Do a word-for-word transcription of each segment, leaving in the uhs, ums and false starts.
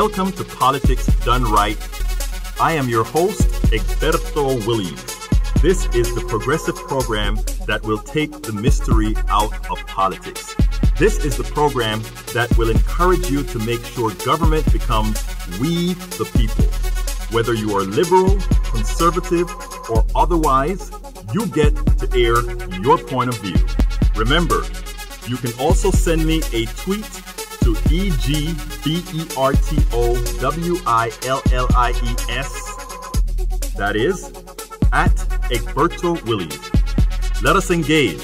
Welcome to Politics Done Right. I am your host, Egberto Willies. This is the progressive program that will take the mystery out of politics. This is the program that will encourage you to make sure government becomes we the people. Whether you are liberal, conservative, or otherwise, you get to air your point of view. Remember, you can also send me a tweet to E G B E R T O W I L L I E S, that is, at Egberto Willies. Let us engage.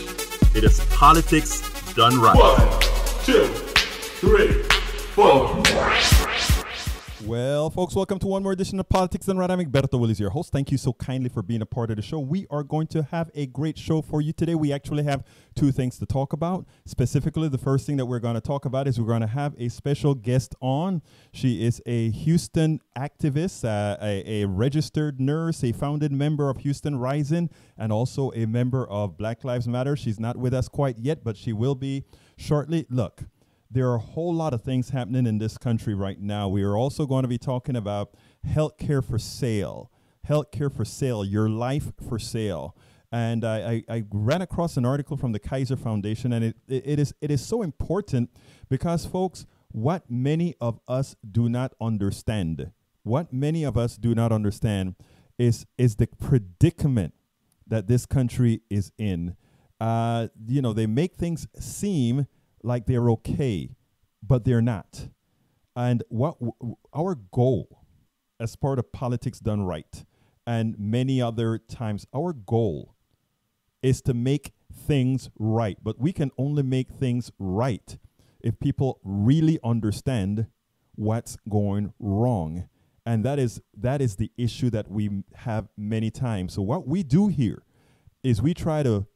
It is Politics Done Right. One, two, three, four. Well, folks, welcome to one more edition of Politics Done Right. I'm Egberto Willies, your host. Thank you so kindly for being a part of the show. We are going to have a great show for you today. We actually have two things to talk about. Specifically, the first thing that we're going to talk about is we're going to have a special guest on. She is a Houston activist, uh, a, a registered nurse, a founded member of Houston Rising, and also a member of Black Lives Matter. She's not with us quite yet, but she will be shortly. Look. There are a whole lot of things happening in this country right now. We are also going to be talking about healthcare for sale, healthcare for sale, your life for sale. And I, I, I ran across an article from the Kaiser Foundation, and it, it, it is it is so important because, folks, what many of us do not understand, what many of us do not understand is is the predicament that this country is in. Uh, you know, they make things seem like they're okay, but they're not. And what w our goal as part of Politics Done Right and many other times, our goal is to make things right. But we can only make things right if people really understand what's going wrong. And that is, that is the issue that we m have many times. So what we do here is we try to,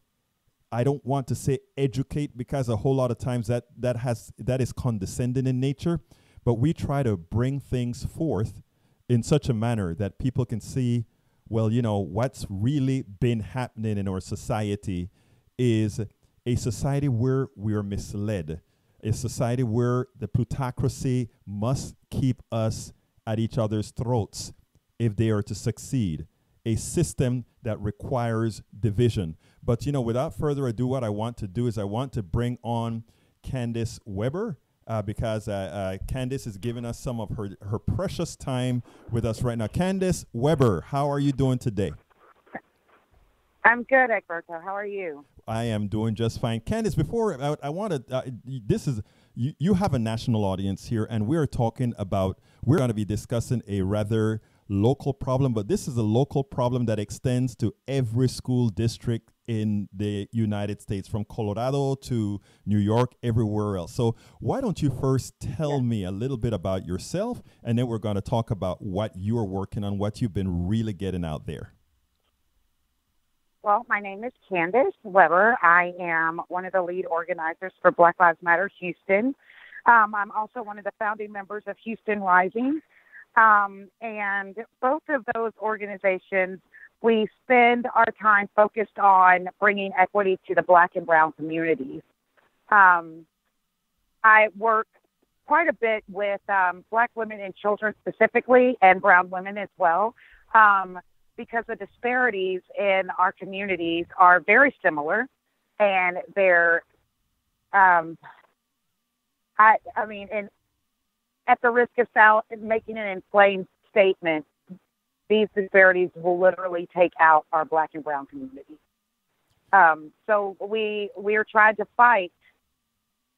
I don't want to say educate because a whole lot of times that, that, has, that is condescending in nature, but we try to bring things forth in such a manner that people can see, well, you know, what's really been happening in our society is a society where we are misled, a society where the plutocracy must keep us at each other's throats if they are to succeed, a system that requires division. But, you know, without further ado, what I want to do is I want to bring on Kandice Webber uh, because uh, uh, Kandice is giving us some of her, her precious time with us right now. Kandice Webber, how are you doing today? I'm good, Egberto. How are you? I am doing just fine. Kandice, before I, I want to, uh, this is, you, you have a national audience here, and we're talking about, we're going to be discussing a rather local problem, but this is a local problem that extends to every school district in the United States, from Colorado to New York, everywhere else. So why don't you first tell me a little bit about yourself, and then we're going to talk about what you're working on, what you've been really getting out there. Well, my name is Kandice Webber. I am one of the lead organizers for Black Lives Matter Houston. Um, I'm also one of the founding members of Houston Rising. Um, and both of those organizations, we spend our time focused on bringing equity to the Black and Brown communities. Um, I work quite a bit with um, Black women and children specifically, and Brown women as well, um, because the disparities in our communities are very similar, and they're, um, I, I mean, in at the risk of sal making an inflamed statement, these disparities will literally take out our Black and Brown community. Um, so we we are trying to fight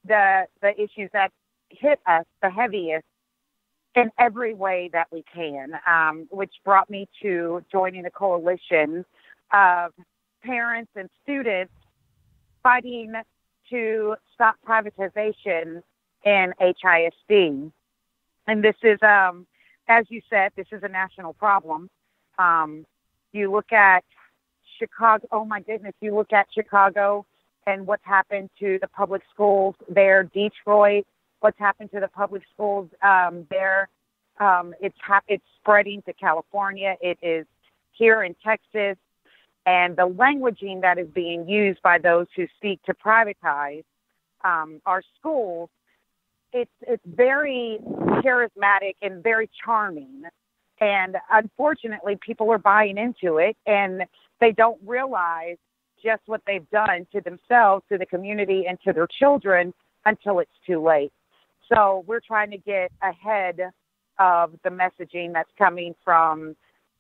the the issues that hit us the heaviest in every way that we can, um, which brought me to joining a coalition of parents and students fighting to stop privatization in H I S D. And this is, um, as you said, this is a national problem. Um, you look at Chicago, oh my goodness, you look at Chicago and what's happened to the public schools there, Detroit, what's happened to the public schools um, there. Um, it's, ha it's spreading to California. It is here in Texas. And the languaging that is being used by those who seek to privatize um, our schools it's it's very charismatic and very charming. And unfortunately, people are buying into it, and they don't realize just what they've done to themselves, to the community, and to their children until it's too late. So we're trying to get ahead of the messaging that's coming from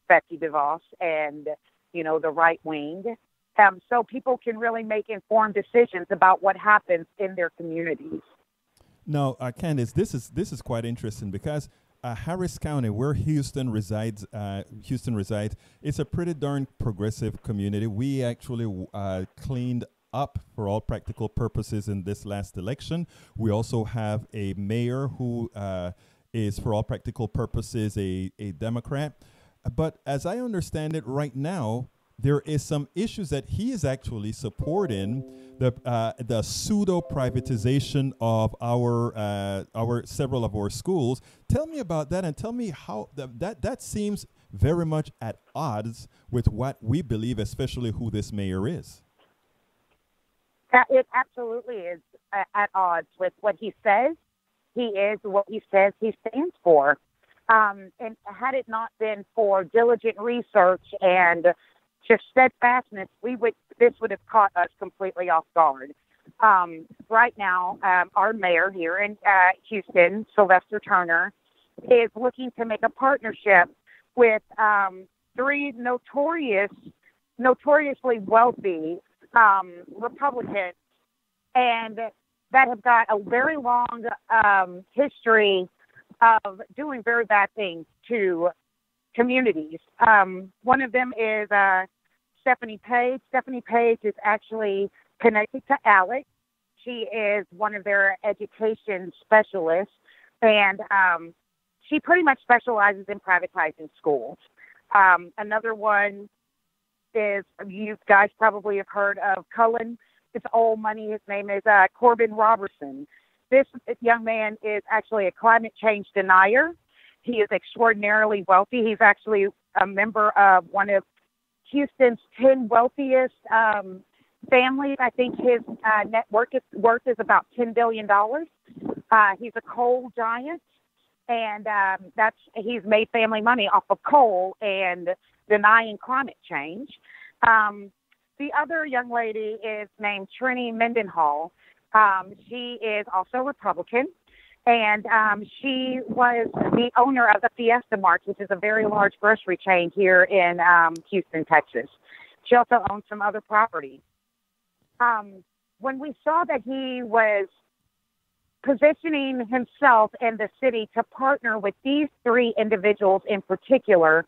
Betsy DeVos and, you know, the right wing, um, so people can really make informed decisions about what happens in their communities. Now, uh, Kandice, this is this is quite interesting because uh, Harris County, where Houston resides, uh, Houston resides, it's a pretty darn progressive community. We actually uh, cleaned up for all practical purposes in this last election. We also have a mayor who uh, is, for all practical purposes, a, a Democrat. But as I understand it right now, there is some issues that he is actually supporting, the uh, the pseudo privatization of our uh, our several of our schools. Tell me about that, and tell me how th that that seems very much at odds with what we believe, especially who this mayor is. It absolutely is at odds with what he says. He is what he says he stands for. Um, and had it not been for diligent research and just steadfastness, we would this would have caught us completely off guard. Um, right now, um, our mayor here in uh, Houston, Sylvester Turner, is looking to make a partnership with um, three notorious, notoriously wealthy um, Republicans, and that have got a very long um, history of doing very bad things to communities. Um, one of them is uh, Stephanie Page. Stephanie Page is actually connected to Alex. She is one of their education specialists, and um, she pretty much specializes in privatizing schools. Um, another one is, you guys probably have heard of Cullen. It's old money. His name is uh, Corbin Robertson. This young man is actually a climate change denier. He is extraordinarily wealthy. He's actually a member of one of Houston's ten wealthiest um, families. I think his uh, net worth is, worth is about ten billion dollars. Uh, he's a coal giant, and um, that's he's made family money off of coal and denying climate change. Um, the other young lady is named Trini Mendenhall. Um, she is also Republican, and um, she was the owner of the Fiesta Mart, which is a very large grocery chain here in um, Houston, Texas. She also owns some other property. Um, when we saw that he was positioning himself and the city to partner with these three individuals in particular,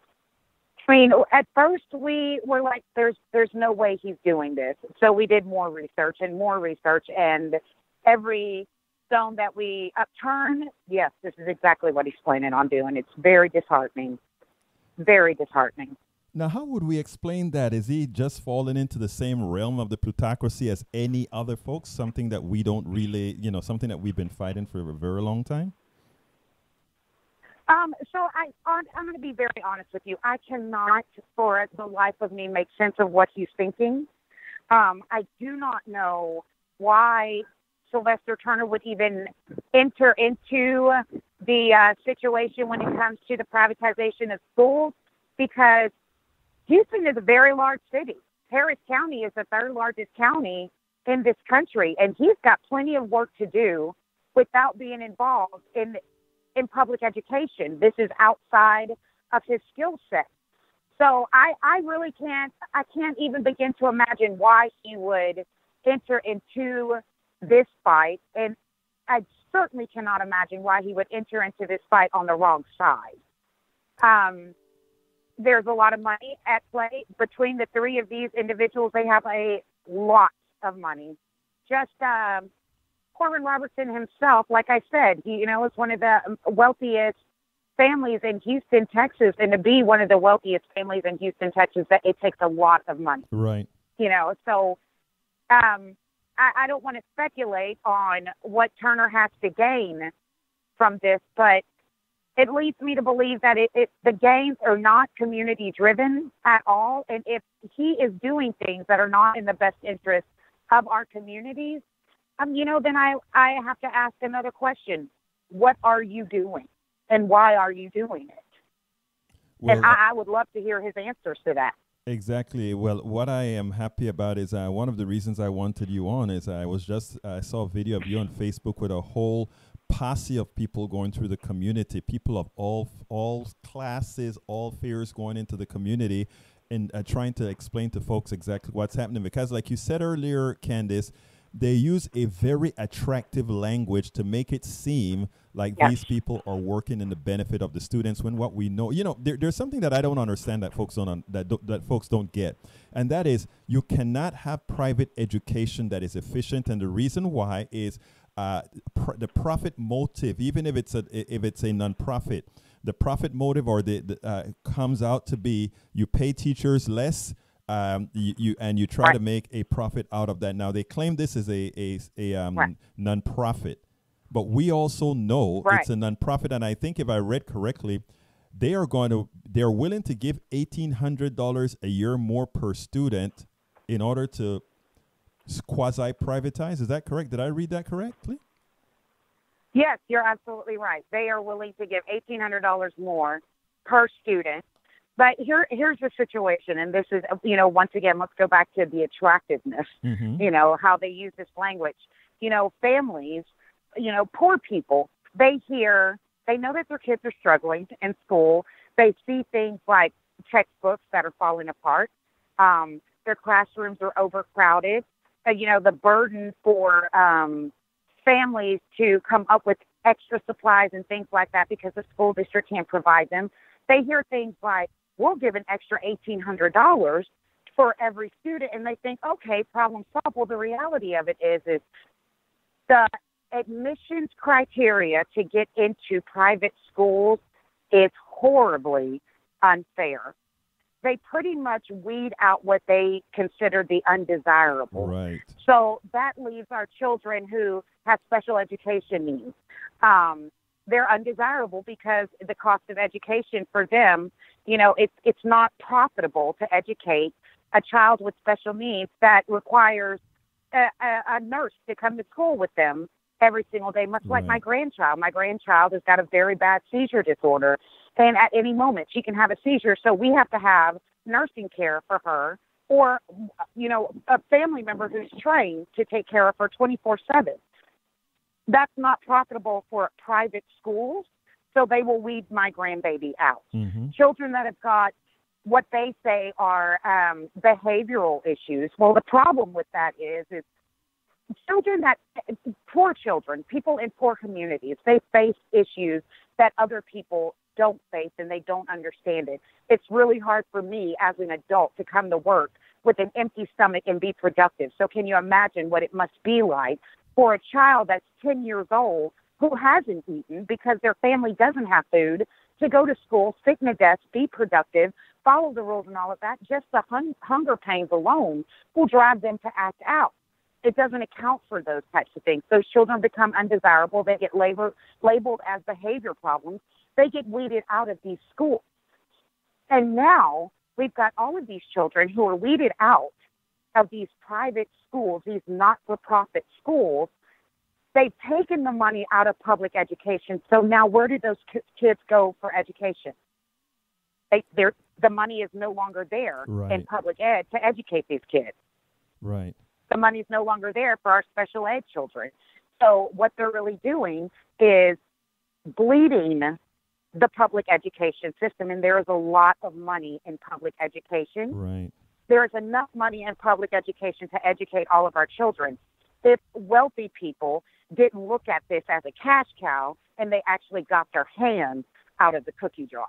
I mean, at first we were like, there's there's no way he's doing this. So we did more research and more research, and every stone that we upturn, yes, this is exactly what he's planning on doing. It's very disheartening, very disheartening. Now, how would we explain that? Is he just falling into the same realm of the plutocracy as any other folks, something that we don't really, you know, something that we've been fighting for a very long time? Um, so I, I'm going to be very honest with you. I cannot, for the life of me, make sense of what he's thinking. Um, I do not know why Sylvester Turner would even enter into the uh, situation when it comes to the privatization of schools, because Houston is a very large city. Harris County is the third largest county in this country, and he's got plenty of work to do without being involved in in public education. This is outside of his skill set. So I, I really can't, I can't even begin to imagine why he would enter into this fight. And I certainly cannot imagine why he would enter into this fight on the wrong side. Um, there's a lot of money at play between the three of these individuals. They have a lot of money. Just, um, Corbin Robertson himself, like I said, he, you know, is one of the wealthiest families in Houston, Texas, and to be one of the wealthiest families in Houston, Texas, that it takes a lot of money. Right. You know, so um, I, I don't want to speculate on what Turner has to gain from this, but it leads me to believe that it, it the gains are not community-driven at all, and if he is doing things that are not in the best interest of our communities, um, you know, then I, I have to ask another question. What are you doing? And why are you doing it? Well, and I, I would love to hear his answers to that. Exactly. Well, what I am happy about is uh, one of the reasons I wanted you on is I was just, I saw a video of you on Facebook with a whole posse of people going through the community, people of all all classes, all fears going into the community and uh, trying to explain to folks exactly what's happening. Because like you said earlier, Kandice, they use a very attractive language to make it seem like yes. these people are working in the benefit of the students when what we know, you know, there, there's something that I don't understand that folks don't, un, that, do, that folks don't get. And that is you cannot have private education that is efficient. And the reason why is uh, pr the profit motive, even if it's a, if it's a nonprofit, the profit motive or the, the uh, comes out to be you pay teachers less, Um, you, you and you try right. to make a profit out of that. Now they claim this is a a, a um, right. nonprofit, but we also know right. it's a nonprofit. And I think if I read correctly, they are going to they're willing to give eighteen hundred dollars a year more per student in order to quasi privatize. Is that correct? Did I read that correctly? Yes, you're absolutely right. They are willing to give eighteen hundred dollars more per student. But here, here's the situation, and this is, you know, once again, let's go back to the attractiveness, mm-hmm. you know, how they use this language. You know, families, you know, poor people, they hear, they know that their kids are struggling in school. They see things like textbooks that are falling apart. Um, their classrooms are overcrowded. Uh, you know, the burden for um, families to come up with extra supplies and things like that because the school district can't provide them. They hear things like, we'll give an extra eighteen hundred dollars for every student. And they think, okay, problem solved. Well, the reality of it is, is the admissions criteria to get into private schools is horribly unfair. They pretty much weed out what they consider the undesirable. Right. So that leaves our children who have special education needs. Um, they're undesirable because the cost of education for them, you know, it's it's not profitable to educate a child with special needs that requires a, a, a nurse to come to school with them every single day, much right. like my grandchild. My grandchild has got a very bad seizure disorder, and at any moment she can have a seizure, so we have to have nursing care for her or, you know, a family member who's trained to take care of her twenty-four seven. That's not profitable for private schools, so they will weed my grandbaby out. Mm-hmm. Children that have got what they say are um, behavioral issues. Well, the problem with that is, is children that, poor children, people in poor communities, they face issues that other people don't face and they don't understand it. It's really hard for me as an adult to come to work with an empty stomach and be productive. So can you imagine what it must be like for a child that's ten years old who hasn't eaten because their family doesn't have food to go to school, sit in a desk, be productive, follow the rules and all of that? Just the hun hunger pains alone will drive them to act out. It doesn't account for those types of things. Those children become undesirable. They get labor labeled as behavior problems. They get weeded out of these schools. And now we've got all of these children who are weeded out of these private schools, these not-for-profit schools. They've taken the money out of public education. So now where did those kids go for education? They, they're, the money is no longer there right. in public ed to educate these kids. Right. The money is no longer there for our special ed children. So what they're really doing is bleeding the public education system, and there is a lot of money in public education. Right. There is enough money in public education to educate all of our children. If wealthy people didn't look at this as a cash cow and they actually got their hands out of the cookie jar.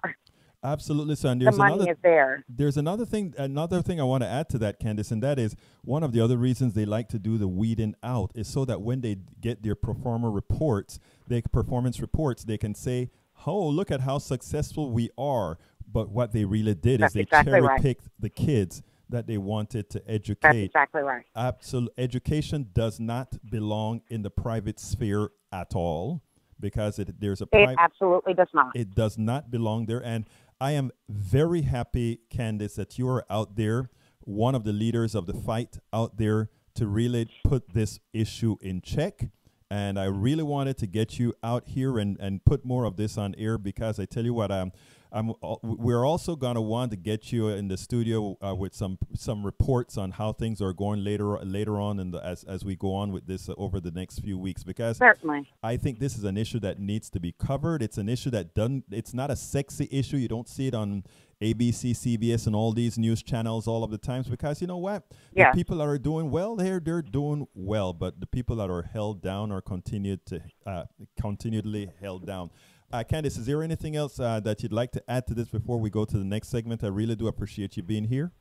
Absolutely, so and there's the money another, is there. There's another thing. Another thing I want to add to that, Kandice, and that is one of the other reasons they like to do the weeding out is so that when they get their performer reports, their performance reports, they can say, "Oh, look at how successful we are." But what they really did That's is they exactly cherry-picked right. the kids that they wanted to educate. That's exactly right. Absolutely. Education does not belong in the private sphere at all because it, there's a private... It absolutely does not. It does not belong there. And I am very happy, Kandice, that you are out there, one of the leaders of the fight out there to really put this issue in check. And I really wanted to get you out here and, and put more of this on air, because I tell you what, I'm, I'm, uh, we're also going to want to get you in the studio uh, with some some reports on how things are going later later on in the, as, as we go on with this uh, over the next few weeks, because certainly I think this is an issue that needs to be covered. It's an issue that doesn't, it's not a sexy issue. You don't see it on A B C, C B S, and all these news channels all of the times, because you know what? Yeah. The people that are doing well, they're, they're doing well, but the people that are held down are continued to, uh, continually held down. Uh, Kandice, is there anything else uh, that you'd like to add to this before we go to the next segment? I really do appreciate you being here.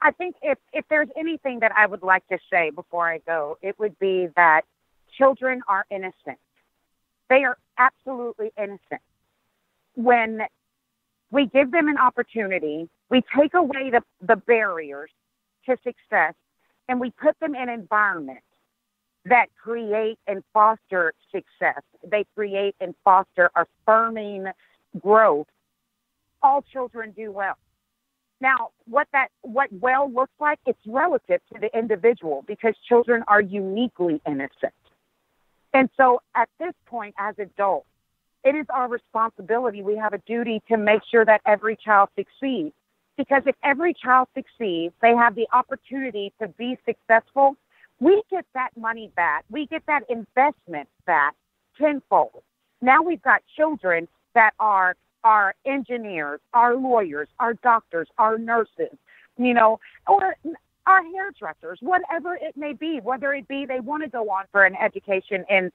I think if, if there's anything that I would like to say before I go, it would be that children are innocent. They are absolutely innocent. When we give them an opportunity, we take away the, the barriers to success, and we put them in environments that create and foster success. They create and foster affirming growth. All children do well. Now, what that what well looks like, it's relative to the individual, because children are uniquely innocent. And so at this point, as adults, it is our responsibility. We have a duty to make sure that every child succeeds, because if every child succeeds, they have the opportunity to be successful. We get that money back. We get that investment back tenfold. Now we've got children that are our engineers, our lawyers, our doctors, our nurses, you know, or our hairdressers, whatever it may be, whether it be they want to go on for an education in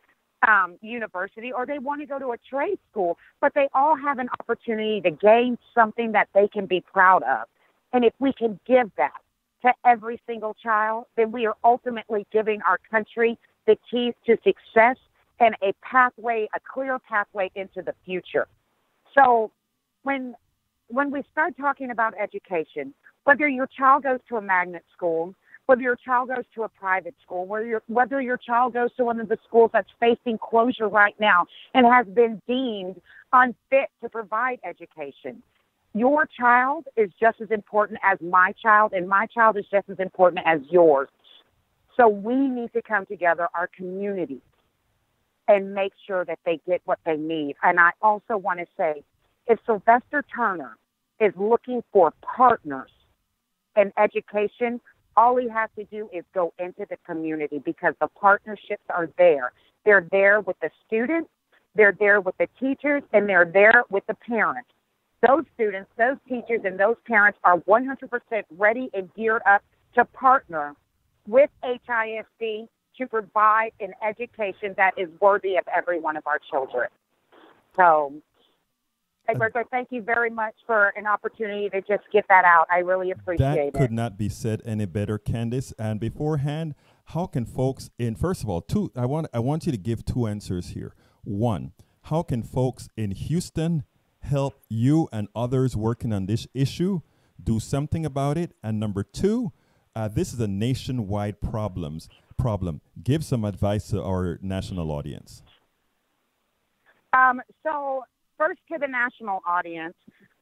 um, university, or they want to go to a trade school, but they all have an opportunity to gain something that they can be proud of. And if we can give that to every single child, then we are ultimately giving our country the keys to success and a pathway, a clear pathway into the future. So when when we start talking about education, whether your child goes to a magnet school, whether your child goes to a private school, whether your, whether your child goes to one of the schools that's facing closure right now and has been deemed unfit to provide education, your child is just as important as my child, and my child is just as important as yours. So we need to come together, our community, and make sure that they get what they need. And I also want to say, if Sylvester Turner is looking for partners in education, all he has to do is go into the community, because the partnerships are there. They're there with the students, they're there with the teachers, and they're there with the parents. Those students, those teachers, and those parents are one hundred percent ready and geared up to partner with H I S D to provide an education that is worthy of every one of our children. So, Egberto, thank you very much for an opportunity to just get that out. I really appreciate that it. That could not be said any better, Kandice. And beforehand, how can folks in, first of all, two, I want, I want you to give two answers here. One, how can folks in Houston help you and others working on this issue do something about it? And number two, uh, this is a nationwide problems problem. Give some advice to our national audience. Um, so first, to the national audience,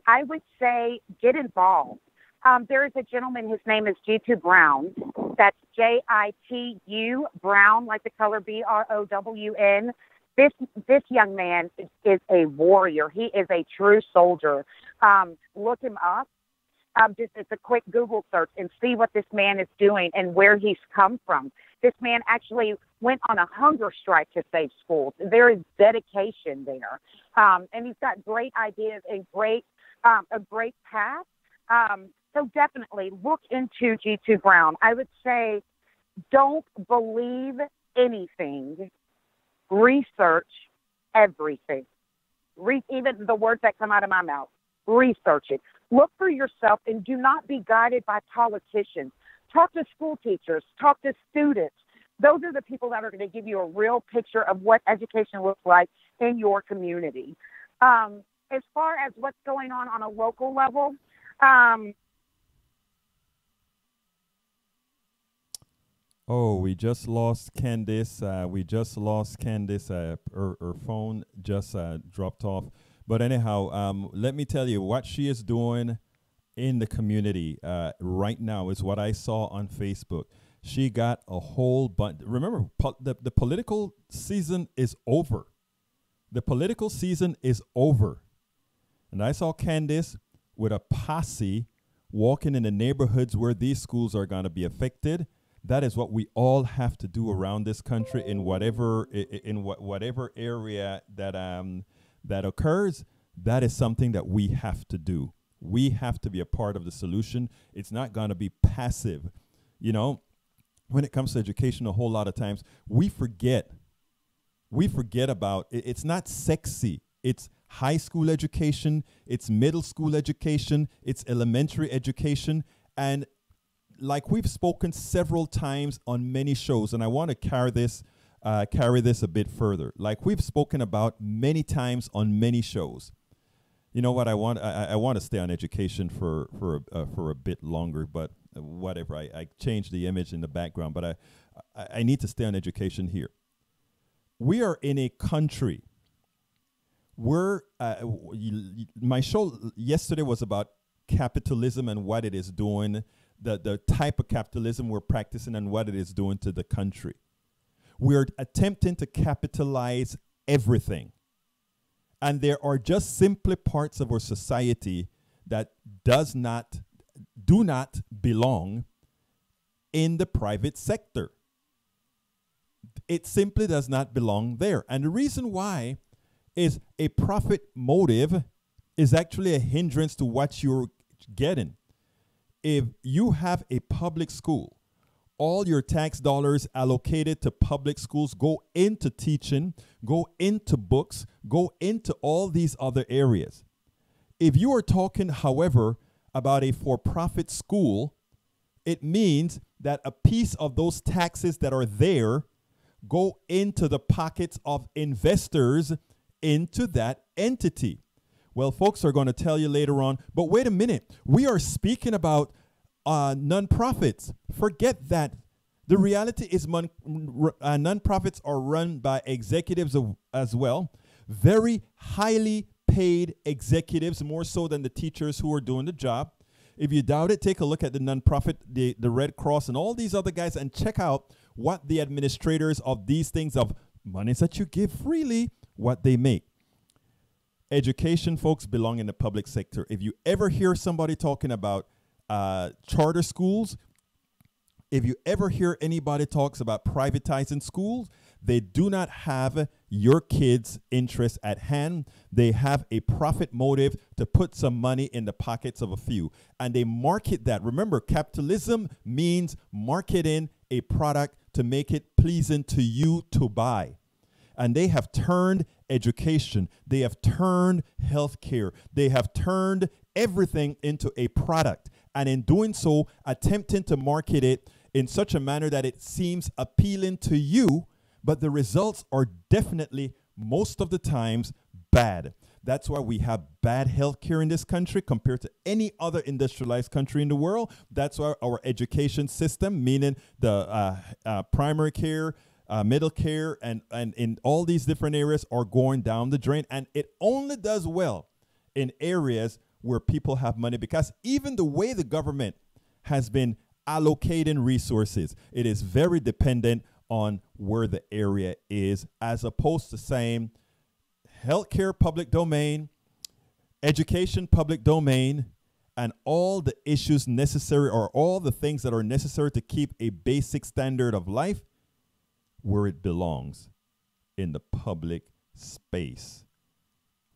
I would say get involved. Um, there is a gentleman, his name is Jitu Brown. That's J I T U, Brown, like the color B R O W N. This this young man is, is a warrior. He is a true soldier. Um, look him up. Um, just as a quick Google search, and see what this man is doing and where he's come from. This man actually went on a hunger strike to save schools. There is dedication there, um, and he's got great ideas and great um, a great path. Um, so definitely look into Jitu Brown. I would say, don't believe anything. Research everything. Re- even the words that come out of my mouth. Research it. Look for yourself, and do not be guided by politicians. Talk to school teachers. Talk to students. Those are the people that are going to give you a real picture of what education looks like in your community. Um, as far as what's going on on a local level, um, Oh, we just lost Kandice. Uh, we just lost Kandice. Uh, her, her phone just uh, dropped off. But anyhow, um, let me tell you what she is doing in the community uh, right now is what I saw on Facebook. She got a whole bunch. Remember, po the, the political season is over. The political season is over. And I saw Kandice with a posse walking in the neighborhoods where these schools are going to be affected. That is what we all have to do around this country in whatever in, in wh whatever area that um that occurs. That is something that we have to do. We have to be a part of the solution. It's not going to be passive. You know, when it comes to education, a whole lot of times we forget. We forget about it. It's not sexy. It's high school education. It's middle school education. It's elementary education. And like we've spoken several times on many shows, and I want to carry this, uh, carry this a bit further. Like we've spoken about many times on many shows. You know what? I want I, I want to stay on education for for uh, for a bit longer, but whatever. I, I changed the image in the background, but I, I I need to stay on education here. We are in a country where uh, my show yesterday was about capitalism and what it is doing. The, the type of capitalism we're practicing and what it is doing to the country. We're attempting to capitalize everything. And there are just simply parts of our society that does not, do not belong in the private sector. It simply does not belong there. And the reason why is a profit motive is actually a hindrance to what you're getting. If you have a public school, all your tax dollars allocated to public schools go into teaching, go into books, go into all these other areas. If you are talking, however, about a for-profit school, it means that a piece of those taxes that are there go into the pockets of investors into that entity. Well, folks are going to tell you later on, but wait a minute, we are speaking about uh, nonprofits. Forget that. The reality is mon uh, nonprofits are run by executives of, as well, very highly paid executives, more so than the teachers who are doing the job. If you doubt it, take a look at the nonprofit, the, the Red Cross, and all these other guys, and check out what the administrators of these things, of monies that you give freely, what they make. Education, folks, belong in the public sector. If you ever hear somebody talking about uh, charter schools, if you ever hear anybody talks about privatizing schools, they do not have your kids' interests at hand. They have a profit motive to put some money in the pockets of a few. And they market that. Remember, capitalism means marketing a product to make it pleasing to you to buy. And they have turned education, they have turned healthcare, they have turned everything into a product. And in doing so, attempting to market it in such a manner that it seems appealing to you, but the results are definitely, most of the times, bad. That's why we have bad healthcare in this country compared to any other industrialized country in the world. That's why our education system, meaning the uh, uh, primary care, Uh, middle care and, and in all these different areas are going down the drain. And it only does well in areas where people have money, because even the way the government has been allocating resources, it is very dependent on where the area is, as opposed to saying healthcare public domain, education public domain, and all the issues necessary, or all the things that are necessary to keep a basic standard of life, where it belongs, in the public space.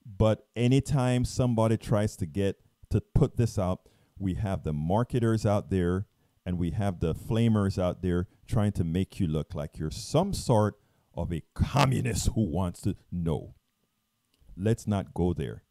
But anytime somebody tries to get to put this out, we have the marketers out there and we have the flamers out there trying to make you look like you're some sort of a communist who wants to. No, let's not go there.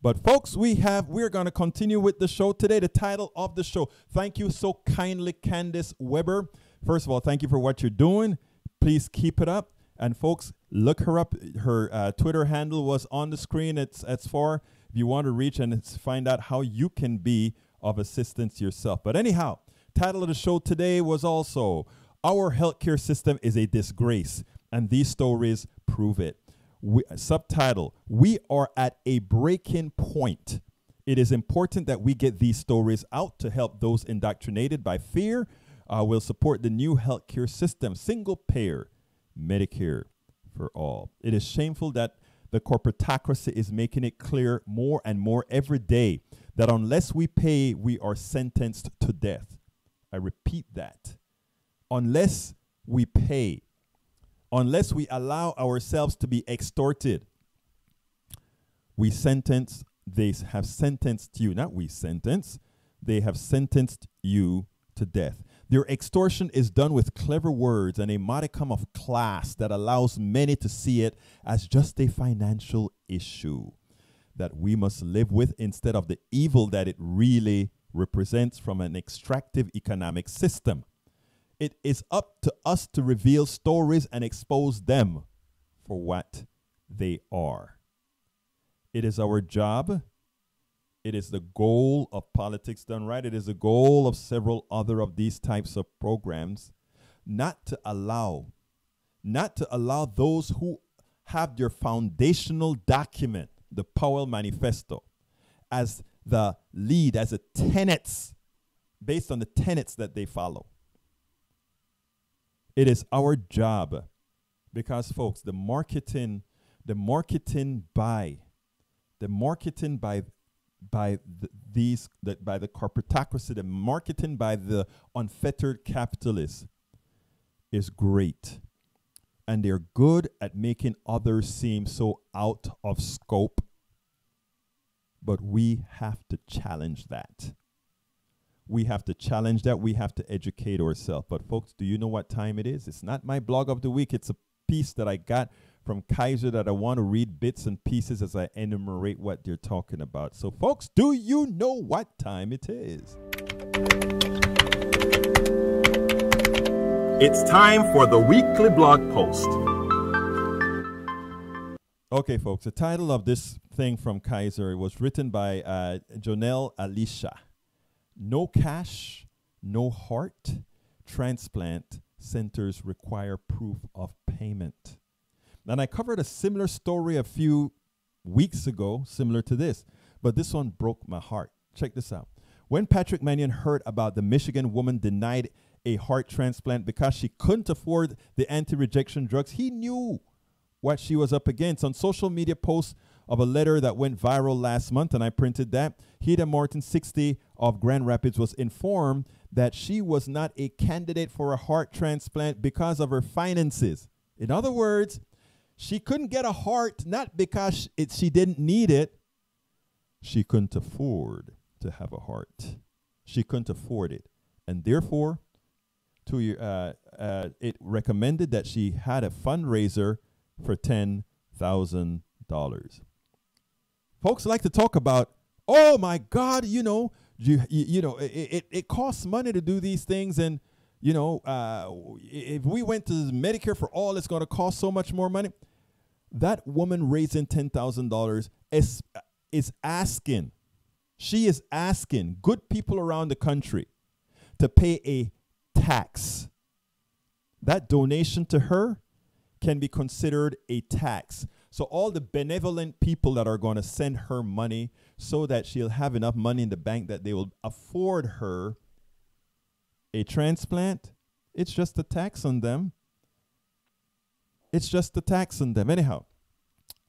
But folks, we have, we're going to continue with the show today. The title of the show, thank you so kindly, Kandice Webber. First of all, thank you for what you're doing. Please keep it up. And folks, look her up. Her uh, Twitter handle was on the screen. It's as far if you want to reach and find out how you can be of assistance yourself. But anyhow, title of the show today was also, Our Healthcare System is a Disgrace, and These Stories Prove It. We, uh, subtitle, We Are at a Breaking Point It is important that we get these stories out to help those indoctrinated by fear. Uh, we'll support the new healthcare system, single-payer, Medicare for all. It is shameful that the corporatocracy is making it clear more and more every day that unless we pay, we are sentenced to death. I repeat that. Unless we pay, unless we allow ourselves to be extorted, we sentence, they have sentenced you, not we sentence, they have sentenced you to death. Their extortion is done with clever words and a modicum of class that allows many to see it as just a financial issue that we must live with instead of the evil that it really represents from an extractive economic system. It is up to us to reveal stories and expose them for what they are. It is our job. It is the goal of Politics Done Right. It is the goal of several other of these types of programs, not to allow, not to allow those who have their foundational document, the Powell Manifesto, as the lead, as the tenets, based on the tenets that they follow. It is our job, because folks, the marketing, the marketing by, the marketing by by the, these, the, by the corporatocracy, the marketing by the unfettered capitalists is great. And they're good at making others seem so out of scope. But we have to challenge that. We have to challenge that. We have to educate ourselves. But folks, do you know what time it is? It's not my blog of the week. It's a piece that I got from Kaiser that I want to read bits and pieces as I enumerate what they're talking about. So folks, do you know what time it is? It's time for the weekly blog post. Okay, folks, the title of this thing from Kaiser was written by uh, Janelle Alicia. No cash, no heart transplant centers require proof of payment. And I covered a similar story a few weeks ago, similar to this, but this one broke my heart. Check this out. When Patrick Mannion heard about the Michigan woman denied a heart transplant because she couldn't afford the anti-rejection drugs, he knew what she was up against. On social media posts of a letter that went viral last month, and I printed that, Heda Martin, sixty, of Grand Rapids, was informed that she was not a candidate for a heart transplant because of her finances. In other words, she couldn't get a heart, not because it, she didn't need it. She couldn't afford to have a heart. She couldn't afford it. And therefore, to, uh, uh, it recommended that she had a fundraiser for ten thousand dollars. Folks like to talk about, oh, my God, you know, you, you, you know, it, it, it costs money to do these things, and you know, uh, if we went to Medicare for all, it's going to cost so much more money. That woman raising ten thousand dollars is, is asking, she is asking good people around the country to pay a tax. That donation to her can be considered a tax. So all the benevolent people that are going to send her money so that she'll have enough money in the bank that they will afford her a transplant, it's just a tax on them. It's just a tax on them. Anyhow,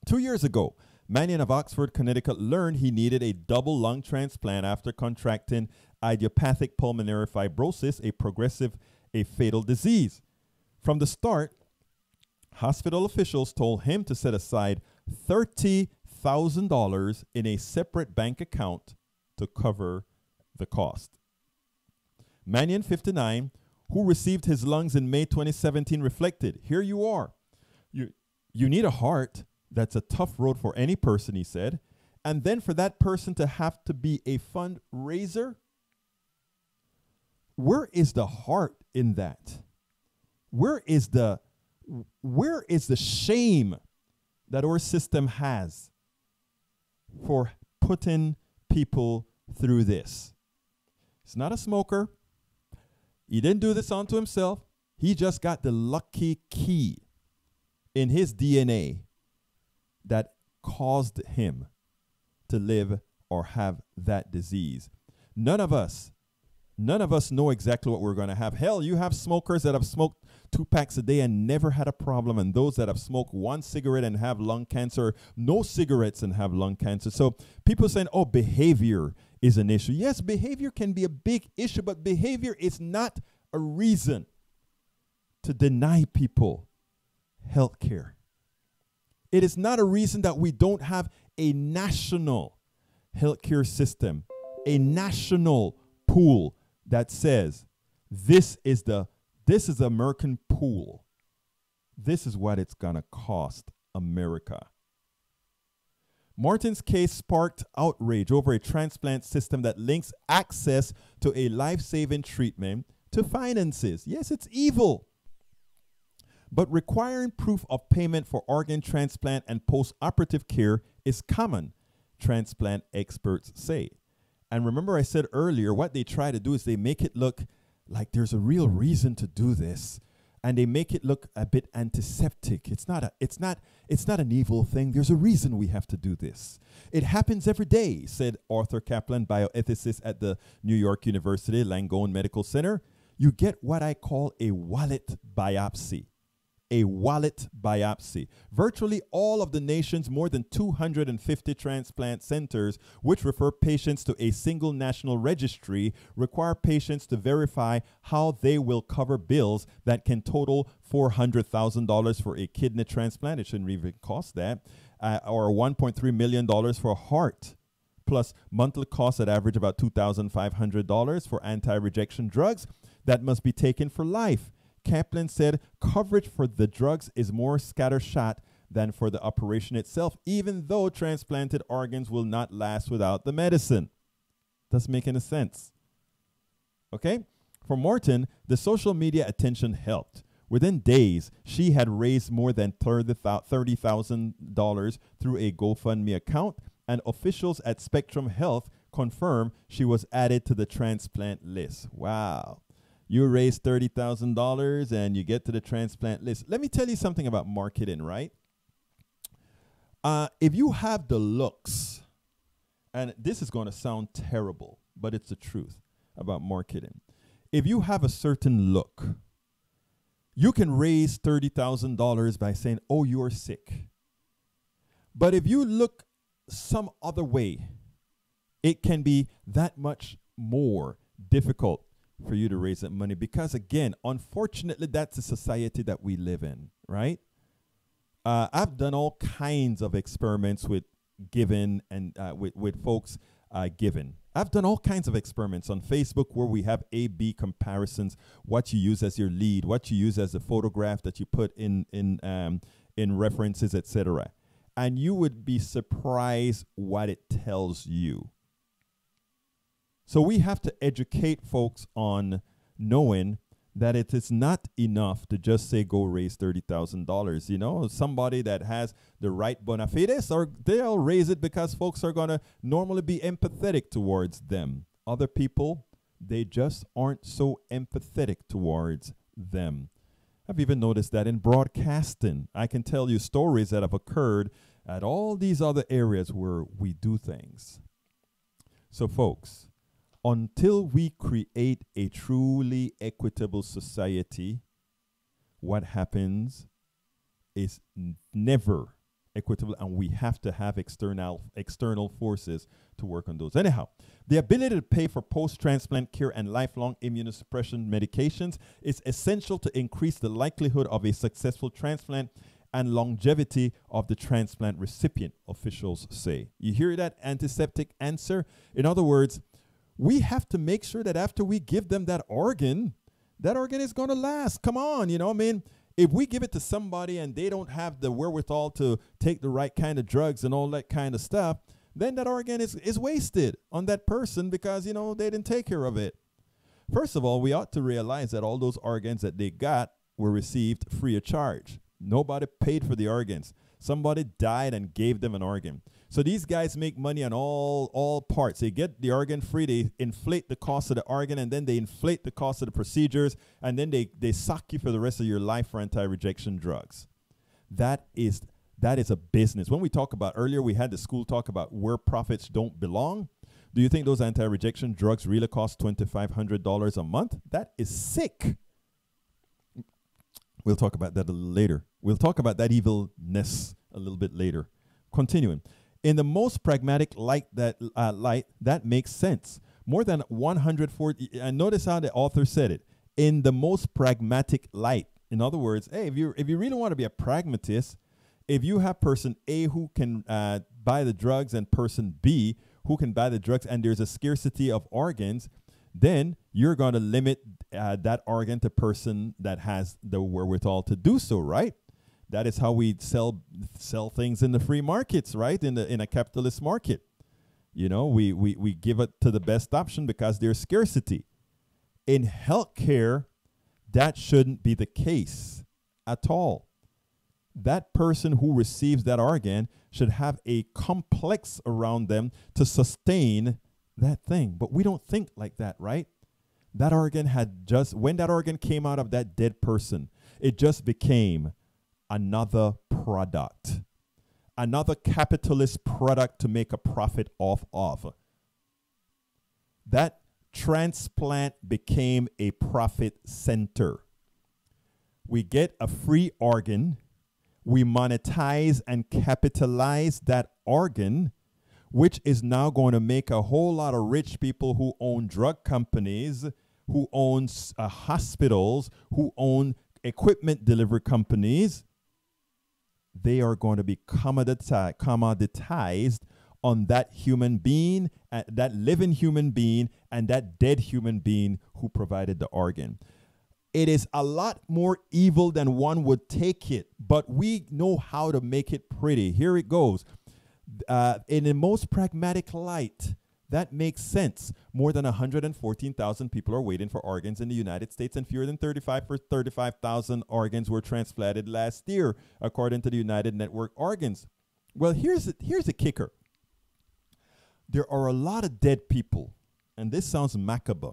two years ago, Mannion of Oxford, Connecticut, learned he needed a double lung transplant after contracting idiopathic pulmonary fibrosis, a progressive, a fatal disease. From the start, hospital officials told him to set aside thirty thousand dollars in a separate bank account to cover the cost. Mannion, fifty-nine, who received his lungs in May twenty seventeen, reflected, here you are. You, you need a heart. That's a tough road for any person, he said. And then for that person to have to be a fundraiser? Where is the heart in that? Where is the, where is the shame that our system has for putting people through this? He's not a smoker. He didn't do this onto himself. He just got the lucky key in his D N A that caused him to live or have that disease. None of us, none of us know exactly what we're going to have. Hell, you have smokers that have smoked two packs a day and never had a problem, and those that have smoked one cigarette and have lung cancer, no cigarettes and have lung cancer. So people saying, oh, behavior is an issue. Yes, behavior can be a big issue, but behavior is not a reason to deny people health care. It is not a reason that we don't have a national healthcare system, a national pool that says this is the this is the American pool. This is what it's gonna cost America. Martin's case sparked outrage over a transplant system that links access to a life-saving treatment to finances. Yes, it's evil. But requiring proof of payment for organ transplant and post-operative care is common, transplant experts say. And remember I said earlier, what they try to do is they make it look like there's a real reason to do this, and they make it look a bit antiseptic. It's not a, it's not, it's not an evil thing. There's a reason we have to do this. It happens every day, said Arthur Kaplan, bioethicist at the New York University Langone Medical Center. You get what I call a wallet biopsy. A wallet biopsy. Virtually all of the nation's more than two hundred fifty transplant centers, which refer patients to a single national registry, require patients to verify how they will cover bills that can total four hundred thousand dollars for a kidney transplant. It shouldn't even cost that. Uh, or one point three million dollars for a heart, plus monthly costs that average about two thousand five hundred dollars for anti-rejection drugs that must be taken for life. Kaplan said coverage for the drugs is more scattershot than for the operation itself, even though transplanted organs will not last without the medicine. Doesn't make any sense. Okay? For Martin, the social media attention helped. Within days, she had raised more than thirty thousand dollars through a GoFundMe account, and officials at Spectrum Health confirmed she was added to the transplant list. Wow. You raise thirty thousand dollars and you get to the transplant list. Let me tell you something about marketing, right? Uh, if you have the looks, and this is going to sound terrible, but it's the truth about marketing. If you have a certain look, you can raise thirty thousand dollars by saying, oh, you're sick. But if you look some other way, it can be that much more difficult for you to raise that money, because again, unfortunately, that's the society that we live in, right? Uh, I've done all kinds of experiments with giving and uh, with, with folks uh, giving. I've done all kinds of experiments on Facebook where we have A B comparisons, what you use as your lead, what you use as a photograph that you put in, in, um, in references, et cetera. And you would be surprised what it tells you. So we have to educate folks on knowing that it is not enough to just say, go raise thirty thousand dollars. You know, somebody that has the right bona fides, or they'll raise it because folks are going to normally be empathetic towards them. Other people, they just aren't so empathetic towards them. I've even noticed that in broadcasting. I can tell you stories that have occurred at all these other areas where we do things. So folks, until we create a truly equitable society, what happens is never equitable, and we have to have external, external forces to work on those. Anyhow, the ability to pay for post-transplant care and lifelong immunosuppression medications is essential to increase the likelihood of a successful transplant and longevity of the transplant recipient, officials say. You hear that antiseptic answer? In other words, we have to make sure that after we give them that organ, that organ is going to last. Come on, you know, I mean, if we give it to somebody and they don't have the wherewithal to take the right kind of drugs and all that kind of stuff, then that organ is, is wasted on that person because, you know, they didn't take care of it. First of all, we ought to realize that all those organs that they got were received free of charge. Nobody paid for the organs. Somebody died and gave them an organ. So these guys make money on all, all parts. They get the organ free, they inflate the cost of the organ, and then they inflate the cost of the procedures, and then they, they sock you for the rest of your life for anti-rejection drugs. That is That is a business. When we talk about earlier, we had the school talk about where profits don't belong. Do you think those anti-rejection drugs really cost twenty-five hundred dollars a month? That is sick. We'll talk about that a little later. We'll talk about that evilness a little bit later. Continuing. In the most pragmatic light that, uh, light, that makes sense. More than one hundred forty, and notice how the author said it, in the most pragmatic light. In other words, hey, if you if you really want to be a pragmatist, if you have person A who can uh, buy the drugs and person B who can buy the drugs, and there's a scarcity of organs, then you're going to limit uh, that organ to person that has the wherewithal to do so, right? That is how we sell sell things in the free markets, right? In the in a capitalist market, you know, we we we give it to the best option because there's scarcity. In healthcare, that shouldn't be the case at all. That person who receives that organ should have a complex around them to sustain that thing. But we don't think like that, right? That organ had just, when that organ came out of that dead person, it just became another product, another capitalist product to make a profit off of. That transplant became a profit center. We get a free organ. We monetize and capitalize that organ, which is now going to make a whole lot of rich people who own drug companies, who own uh, hospitals, who own equipment delivery companies. They are going to be commoditi- commoditized on that human being, uh, that living human being, and that dead human being who provided the organ. It is a lot more evil than one would take it, but we know how to make it pretty. Here it goes. Uh, in the most pragmatic light, that makes sense. More than one hundred fourteen thousand people are waiting for organs in the United States, and fewer than thirty-five thousand organs were transplanted last year, according to the United Network Organs. Well, here's the, here's the kicker. There are a lot of dead people, and this sounds macabre,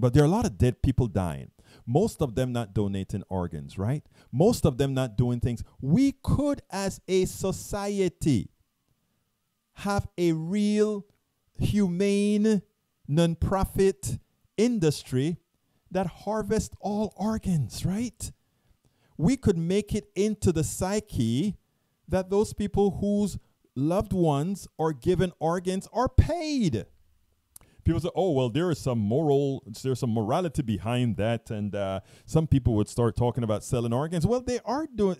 but there are a lot of dead people dying. Most of them not donating organs, right? Most of them not doing things. We could, as a society, have a real humane nonprofit industry that harvests all organs, right? We could make it into the psyche that those people whose loved ones are given organs are paid. People say, oh, well, there is some moral, there's some morality behind that. And uh, some people would start talking about selling organs. Well, they are doing,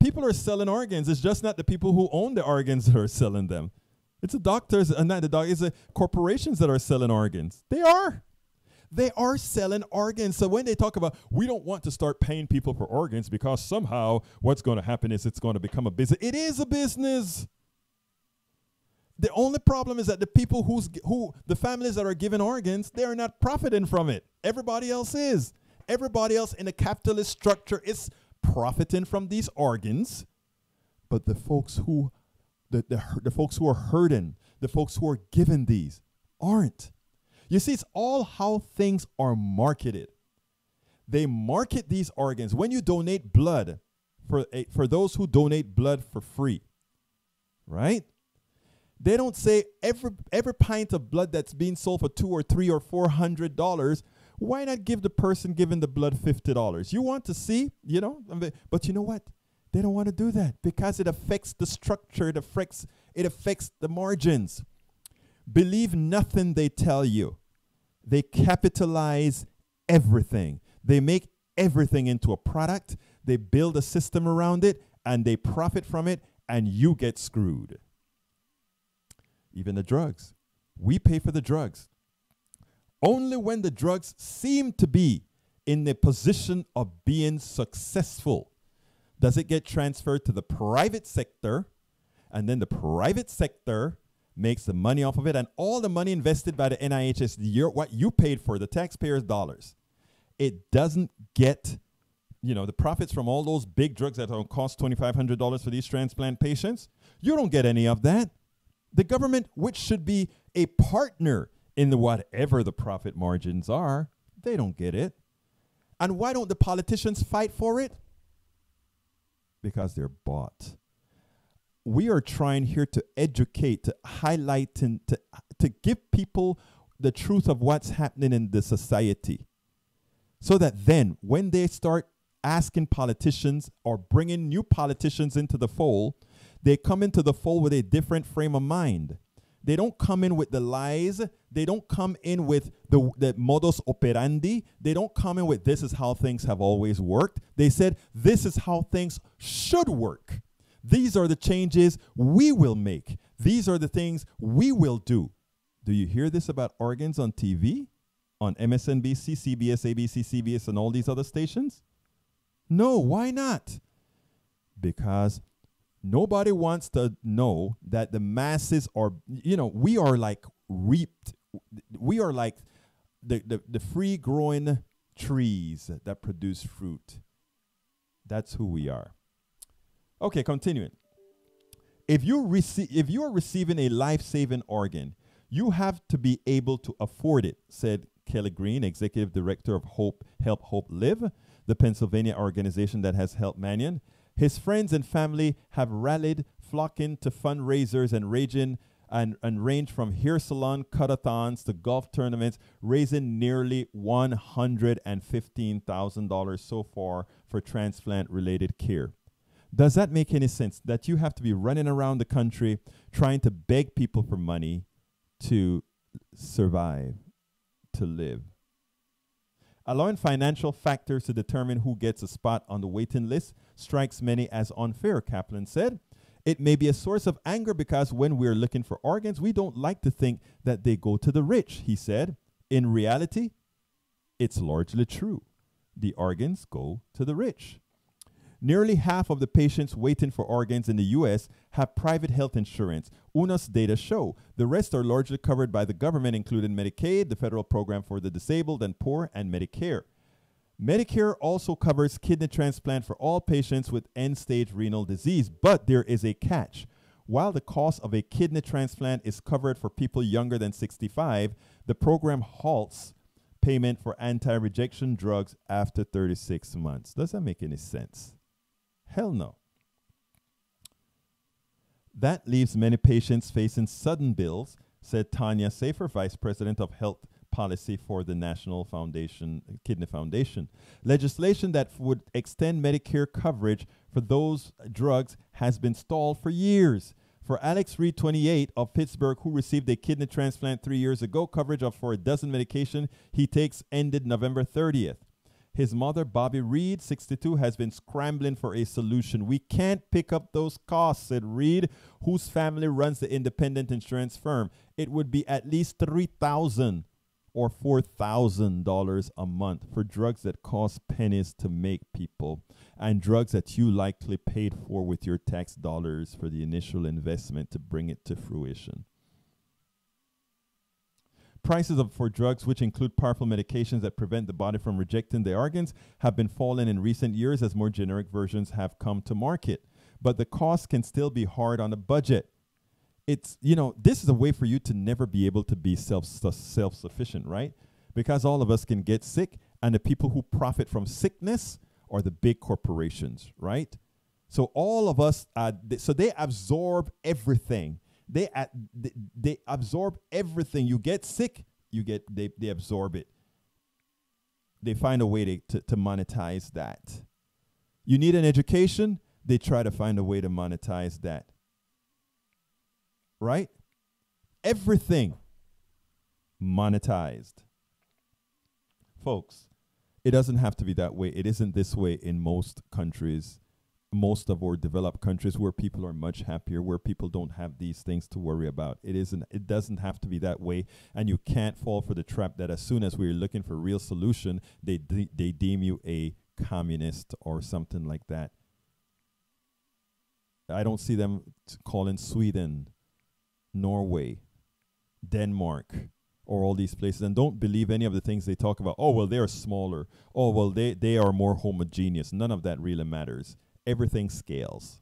people are selling organs. It's just not the people who own the organs that are selling them. It's the doctors, uh, not the doctors, it's the corporations that are selling organs. They are. They are selling organs. So when they talk about, we don't want to start paying people for organs because somehow what's going to happen is it's going to become a business. It is a business. The only problem is that the people who's, who, the families that are given organs, they are not profiting from it. Everybody else is. Everybody else in the capitalist structure is profiting from these organs. But the folks who, the, the, the folks who are hurting, the folks who are given these, aren't. You see, it's all how things are marketed. They market these organs. When you donate blood, for, a, for those who donate blood for free, right? They don't say every every pint of blood that's being sold for two or three or four hundred dollars. Why not give the person giving the blood fifty dollars? You want to see, you know, but you know what? They don't want to do that because it affects the structure. It affects it affects the margins. Believe nothing they tell you. They capitalize everything. They make everything into a product. They build a system around it, and they profit from it, and you get screwed. Even the drugs. We pay for the drugs. Only when the drugs seem to be in the position of being successful does it get transferred to the private sector, and then the private sector makes the money off of it, and all the money invested by the N I H is your, what you paid for, the taxpayers' dollars. It doesn't get, you know, the profits from all those big drugs that cost twenty-five hundred dollars for these transplant patients. You don't get any of that. The government, which should be a partner in the whatever the profit margins are, they don't get it. And why don't the politicians fight for it? Because they're bought. we are trying here to educate, to highlight, and to, to give people the truth of what's happening in the society, so that then when they start asking politicians or bringing new politicians into the fold, they come into the fold with a different frame of mind. They don't come in with the lies. They don't come in with the, the modus operandi. They don't come in with this is how things have always worked. They said this is how things should work. These are the changes we will make. These are the things we will do. Do you hear this about organs on T V, on M S N B C, C B S, A B C, C B S, and all these other stations? No, why not? Because nobody wants to know that the masses are, you know, we are like reaped. We are like the, the, the free-growing trees that produce fruit. That's who we are. Okay, continuing. If you receive, if you are receiving a life-saving organ, you have to be able to afford it, said Kelly Green, executive director of Hope, Help Hope Live, the Pennsylvania organization that has helped Mannion. His friends and family have rallied, flocking to fundraisers and raging and, and range from hair salon cut-a-thons to golf tournaments, raising nearly one hundred fifteen thousand dollars so far for transplant-related care. Does that make any sense, that you have to be running around the country trying to beg people for money to survive, to live? Allowing financial factors to determine who gets a spot on the waiting list strikes many as unfair, Kaplan said. It may be a source of anger because when we're looking for organs, we don't like to think that they go to the rich, he said. In reality, it's largely true. The organs go to the rich. Nearly half of the patients waiting for organs in the U S have private health insurance, U N A S data show. The rest are largely covered by the government, including Medicaid, the federal program for the disabled and poor, and Medicare. Medicare also covers kidney transplant for all patients with end-stage renal disease, but there is a catch. While the cost of a kidney transplant is covered for people younger than sixty-five, the program halts payment for anti-rejection drugs after thirty-six months. Does that make any sense? Hell no. That leaves many patients facing sudden bills, said Tanya Safer, vice president of health policy for the National Foundation, Kidney Foundation. Legislation that would extend Medicare coverage for those drugs has been stalled for years. For Alex Reed, twenty-eight, of Pittsburgh, who received a kidney transplant three years ago, coverage of for a dozen medication he takes ended November thirtieth. His mother, Bobby Reed, sixty-two, has been scrambling for a solution. We can't pick up those costs, said Reed, whose family runs the independent insurance firm. It would be at least three thousand dollars or four thousand dollars a month for drugs that cost pennies to make, people, and drugs that you likely paid for with your tax dollars for the initial investment to bring it to fruition. Prices of, for drugs, which include powerful medications that prevent the body from rejecting the organs, have been falling in recent years as more generic versions have come to market. But the cost can still be hard on the budget. It's, you know, this is a way for you to never be able to be self, self-sufficient, right? Because all of us can get sick, and the people who profit from sickness are the big corporations, right? So all of us, uh, th- so they absorb everything. They, uh, they they absorb everything. You get sick, you get they, they absorb it. They find a way to, to, to monetize that. You need an education, they try to find a way to monetize that. Right? Everything monetized. Folks, it doesn't have to be that way. It isn't this way in most countries. Most of our developed countries, where people are much happier, where people don't have these things to worry about. It isn't, it doesn't have to be that way, and you can't fall for the trap that as soon as we're looking for a real solution, they de- they deem you a communist or something like that. I don't see them t- calling Sweden, Norway, Denmark, or all these places, and don't believe any of the things they talk about. Oh, well, they are smaller. Oh, well, they, they are more homogeneous. None of that really matters. Everything scales.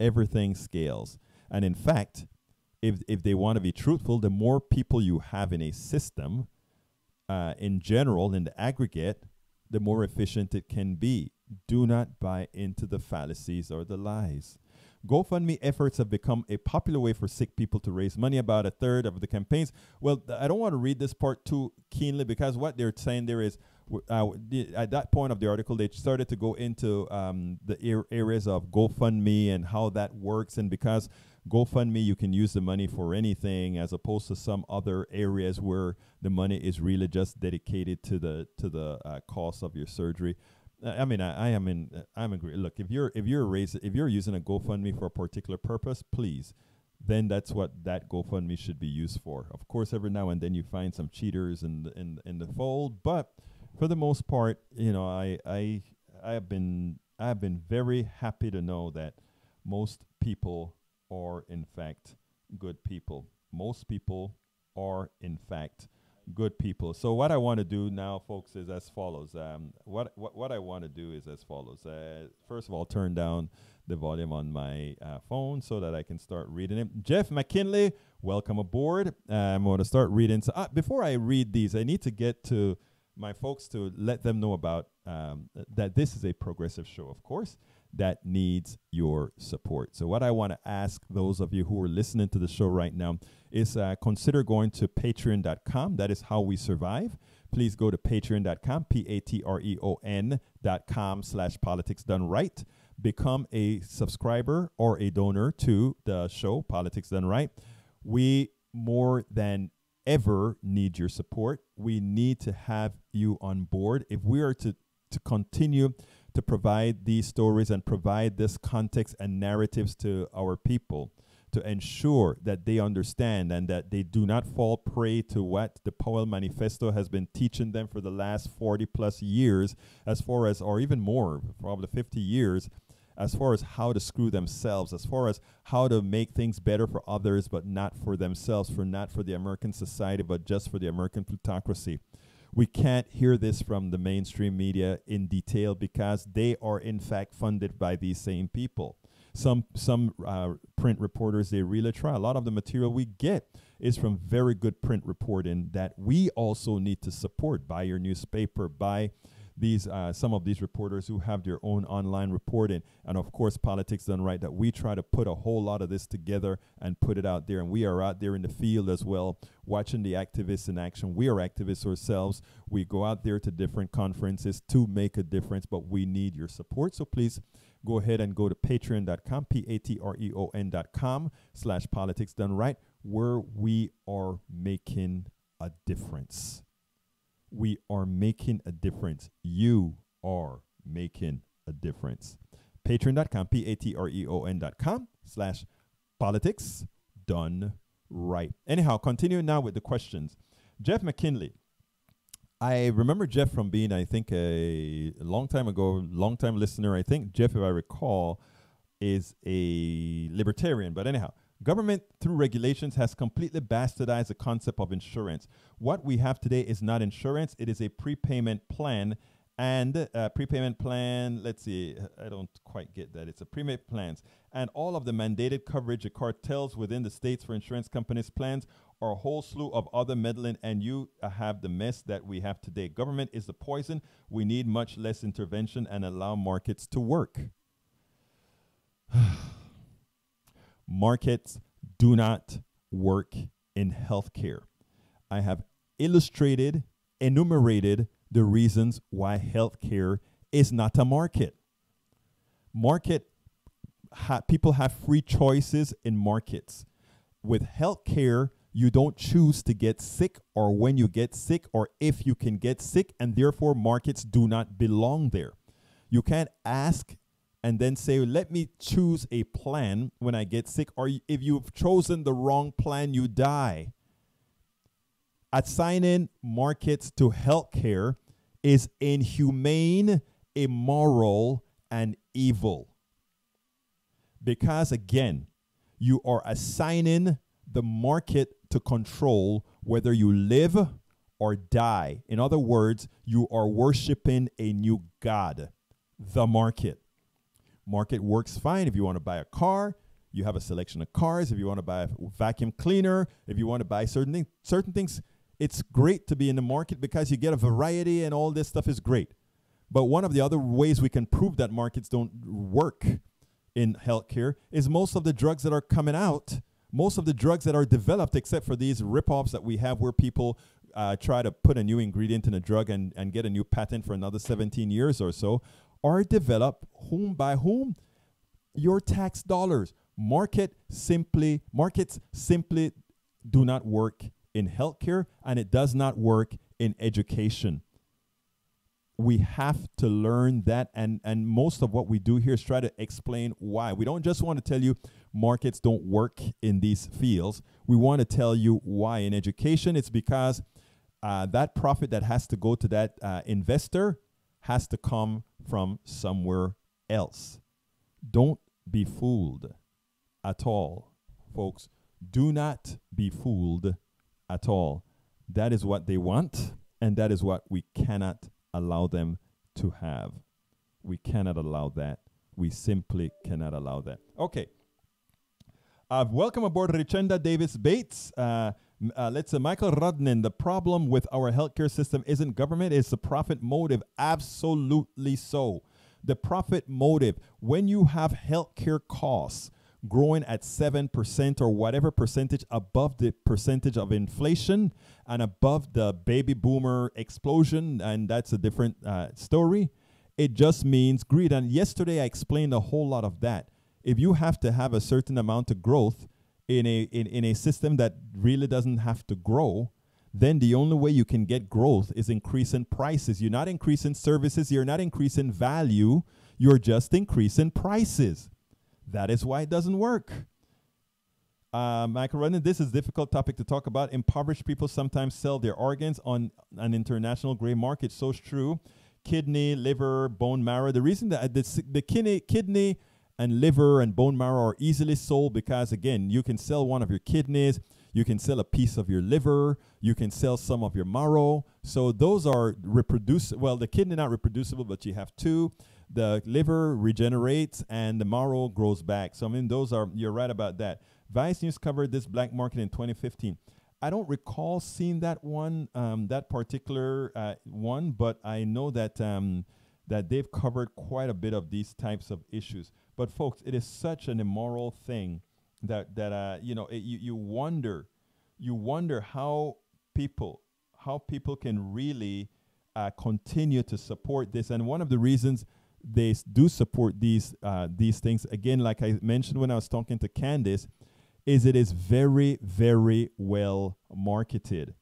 Everything scales. And in fact, if if they want to be truthful, the more people you have in a system, uh, in general, in the aggregate, the more efficient it can be. Do not buy into the fallacies or the lies. GoFundMe efforts have become a popular way for sick people to raise money, about a third of the campaigns. Well, th I don't want to read this part too keenly, because what they're saying there is, w uh, the, at that point of the article, they started to go into um, the ar areas of GoFundMe and how that works. And because GoFundMe, you can use the money for anything, as opposed to some other areas where the money is really just dedicated to the to the uh, cost of your surgery. Uh, I mean, I, I am in. Uh, I'm agree. Look, if you're if you're raising, if you're using a GoFundMe for a particular purpose, please, then that's what that GoFundMe should be used for. Of course, every now and then you find some cheaters in the, in in the fold, but for the most part, you know, I I I have been I have been very happy to know that most people are in fact good people. Most people are in fact good people. So what I want to do now, folks, is as follows. Um, what what what I want to do is as follows. Uh, first of all, turn down the volume on my uh, phone so that I can start reading it. Jeff McKinley, welcome aboard. Uh, I'm going to start reading. So uh, before I read these, I need to get to my folks to let them know about um, that this is a progressive show, of course, that needs your support. So what I want to ask those of you who are listening to the show right now is uh, consider going to patreon dot com. That is how we survive. Please go to patreon dot com, P A T R E O N dot com slash politics done right. Become a subscriber or a donor to the show, Politics Done Right. We more than ever need your support. We need to have you on board. If we are to, to continue to provide these stories and provide this context and narratives to our people, to ensure that they understand and that they do not fall prey to what the Powell Manifesto has been teaching them for the last forty plus years, as far as, or even more, probably fifty years, as far as how to screw themselves, as far as how to make things better for others, but not for themselves, for not for the American society, but just for the American plutocracy. We can't hear this from the mainstream media in detail because they are, in fact, funded by these same people. Some some uh, print reporters, they really try. A lot of the material we get is from very good print reporting that we also need to support. Buy your newspaper, buy these uh, some of these reporters who have their own online reporting. And, of course, Politics Done Right, that we try to put a whole lot of this together and put it out there. And we are out there in the field as well, watching the activists in action. We are activists ourselves. We go out there to different conferences to make a difference, but we need your support. So please go ahead and go to patreon dot com, P A T R E O N dot com slash politics done right, where we are making a difference. We are making a difference. You are making a difference. Patreon dot com, P A T R E O N dot com slash politics done right. Anyhow, continuing now with the questions. Jeff McKinley. I remember Jeff from being, I think, a long time ago, long time listener. I think Jeff, if I recall, is a libertarian. But anyhow, government through regulations has completely bastardized the concept of insurance. What we have today is not insurance. It is a prepayment plan. And uh, prepayment plan, let's see, I don't quite get that. It's a prepayment plans. And all of the mandated coverage, the cartels within the states for insurance companies' plans, or a whole slew of other meddling, and you uh, have the mess that we have today. Government is the poison. We need much less intervention and allow markets to work. Markets do not work in healthcare. I have illustrated, enumerated the reasons why healthcare is not a market. Market, ha people have free choices in markets. With healthcare, you don't choose to get sick or when you get sick or if you can get sick, and therefore markets do not belong there. You can't ask and then say, let me choose a plan when I get sick, or if you've chosen the wrong plan, you die. Assigning markets to healthcare is inhumane, immoral, and evil. Because again, you are assigning the market to control whether you live or die. In other words, you are worshiping a new god, the market. Market works fine if you want to buy a car. You have a selection of cars. If you want to buy a vacuum cleaner, if you want to buy certain things, certain things, it's great to be in the market because you get a variety and all this stuff is great. But one of the other ways we can prove that markets don't work in healthcare is most of the drugs that are coming out, most of the drugs that are developed, except for these rip-offs that we have where people uh, try to put a new ingredient in a drug and, and get a new patent for another seventeen years or so, are developed whom by whom? Your tax dollars. Market simply, markets simply do not work in healthcare, and it does not work in education. We have to learn that, and, and most of what we do here is try to explain why. We don't just want to tell you markets don't work in these fields. We want to tell you why. In education, it's because uh, that profit that has to go to that uh, investor has to come from somewhere else. Don't be fooled at all, folks. Do not be fooled at all. That is what they want, and that is what we cannot allow them to have. We cannot allow that. We simply cannot allow that. Okay. Uh, welcome aboard Richenda Davis Bates. Uh, uh, let's say Michael Rudnin, the problem with our healthcare system isn't government, it's the profit motive. Absolutely so. The profit motive. When you have healthcare costs growing at seven percent or whatever percentage above the percentage of inflation and above the baby boomer explosion, and that's a different uh, story, it just means greed. And yesterday I explained a whole lot of that. If you have to have a certain amount of growth in a, in, in a system that really doesn't have to grow, then the only way you can get growth is increasing prices. You're not increasing services. You're not increasing value. You're just increasing prices. That is why it doesn't work. Uh, Michael Rudnin, this is a difficult topic to talk about. Impoverished people sometimes sell their organs on an international gray market. So it's true. Kidney, liver, bone marrow. The reason that the, the kidney, kidney and liver and bone marrow are easily sold because, again, you can sell one of your kidneys. You can sell a piece of your liver. You can sell some of your marrow. So those are reproducible. Well, the kidney not reproducible, but you have two. The liver regenerates and the marrow grows back. So I mean, those are, you're right about that. Vice News covered this black market in twenty fifteen. I don't recall seeing that one, um, that particular uh, one, but I know that um, that they've covered quite a bit of these types of issues. But folks, it is such an immoral thing that that uh, you know it, you you wonder, you wonder how people how people can really uh, continue to support this. And one of the reasons they do support these uh, these things, again, like I mentioned when I was talking to Kandice, is it is very, very well marketed.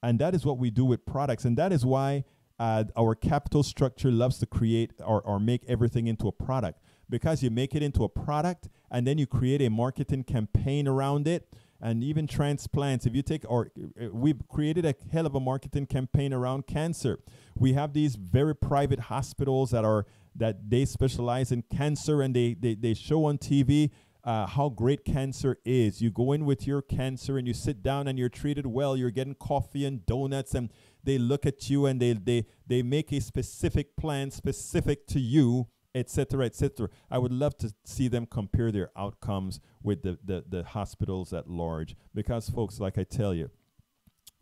And that is what we do with products. And that is why uh, our capital structure loves to create or, or make everything into a product, because you make it into a product and then you create a marketing campaign around it. And even transplants, if you take, or uh, we've created a hell of a marketing campaign around cancer. We have these very private hospitals that are, that they specialize in cancer, and they, they, they show on T V uh, how great cancer is. You go in with your cancer and you sit down and you're treated well. You're getting coffee and donuts, and they look at you and they, they, they make a specific plan specific to you, et cetera, et cetera. I would love to see them compare their outcomes with the, the, the hospitals at large. Because, folks, like I tell you,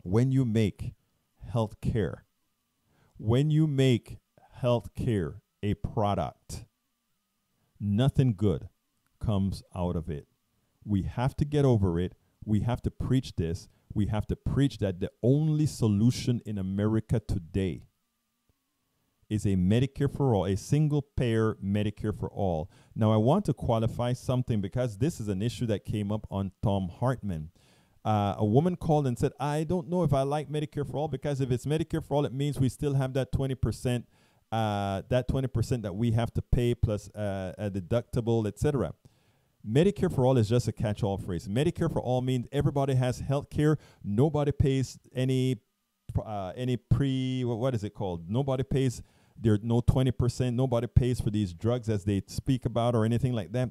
when you make health care, when you make health care a product, nothing good comes out of it. We have to get over it. We have to preach this. We have to preach that the only solution in America today is a Medicare for all, a single-payer Medicare for all. Now, I want to qualify something, because this is an issue that came up on Tom Hartman. Uh, a woman called and said, I don't know if I like Medicare for all, because if it's Medicare for all, it means we still have that twenty percent, uh, that twenty percent that we have to pay plus uh, a deductible, et cetera. Medicare for all is just a catch-all phrase. Medicare for all means everybody has health care. Nobody pays any, uh, any pre, what is it called? Nobody pays... There are no twenty percent. Nobody pays for these drugs as they speak about or anything like that.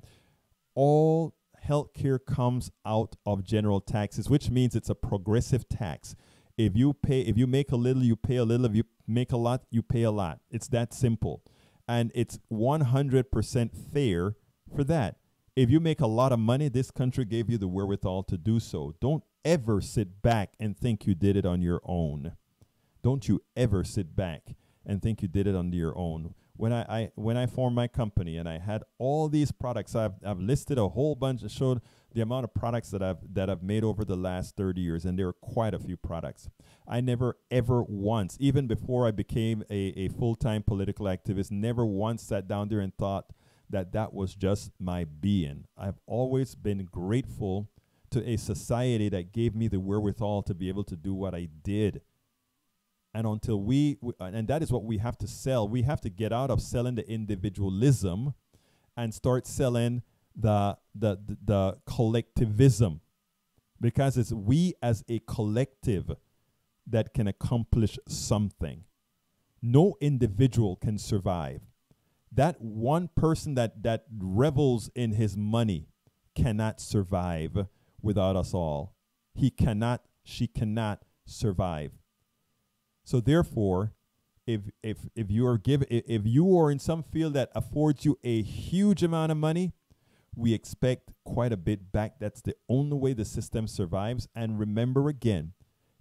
All healthcare comes out of general taxes, which means it's a progressive tax. If you pay, if you make a little, you pay a little. If you make a lot, you pay a lot. It's that simple. And it's one hundred percent fair for that. If you make a lot of money, this country gave you the wherewithal to do so. Don't ever sit back and think you did it on your own. Don't you ever sit back and think you did it on your own. when I, I when I formed my company and I had all these products, I've I've listed a whole bunch that showed the amount of products that I've that I've made over the last thirty years, and there are quite a few products. I never ever once, even before I became a, a full-time political activist, never once sat down there and thought that that was just my being. I've always been grateful to a society that gave me the wherewithal to be able to do what I did. And until we, w and that is what we have to sell. We have to get out of selling the individualism and start selling the, the, the, the collectivism, because it's we as a collective that can accomplish something. No individual can survive. That one person that, that revels in his money cannot survive without us all. He cannot, she cannot survive. So therefore, if if if you are give if you are in some field that affords you a huge amount of money, we expect quite a bit back. That's the only way the system survives. And remember again,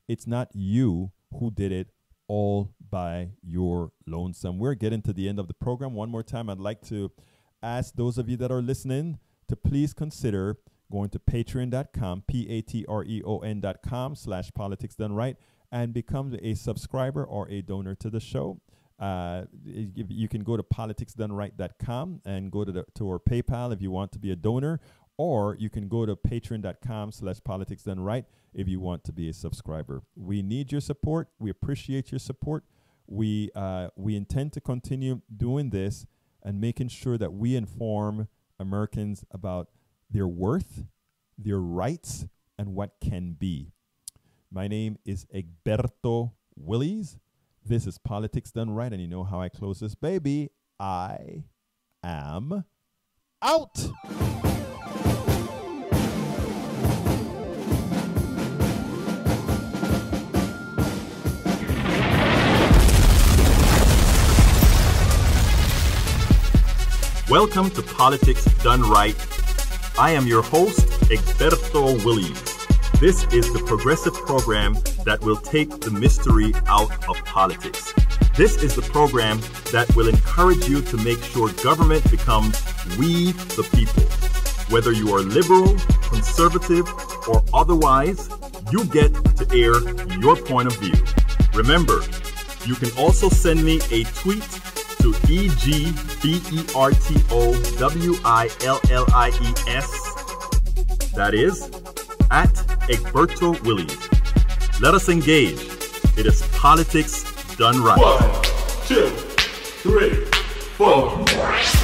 it's not you who did it all by your lonesome. We're getting to the end of the program. One more time, I'd like to ask those of you that are listening to please consider going to patreon dot com, P A T R E O N dot com slash politics done right, and become a subscriber or a donor to the show. Uh, you can go to politics done right dot com and go to, the, to our PayPal if you want to be a donor, or you can go to patreon dot com slash politics done right if you want to be a subscriber. We need your support. We appreciate your support. We, uh, we intend to continue doing this and making sure that we inform Americans about their worth, their rights, and what can be. My name is Egberto Willies. This is Politics Done Right, and you know how I close this baby. I am out. Welcome to Politics Done Right. I am your host, Egberto Willies. This is the progressive program that will take the mystery out of politics. This is the program that will encourage you to make sure government becomes we the people. Whether you are liberal, conservative, or otherwise, you get to air your point of view. Remember, you can also send me a tweet to E G B E R T O W I L L I E S, that is, at Egberto Willies. Let us engage. It is Politics Done Right. One, two, three, four.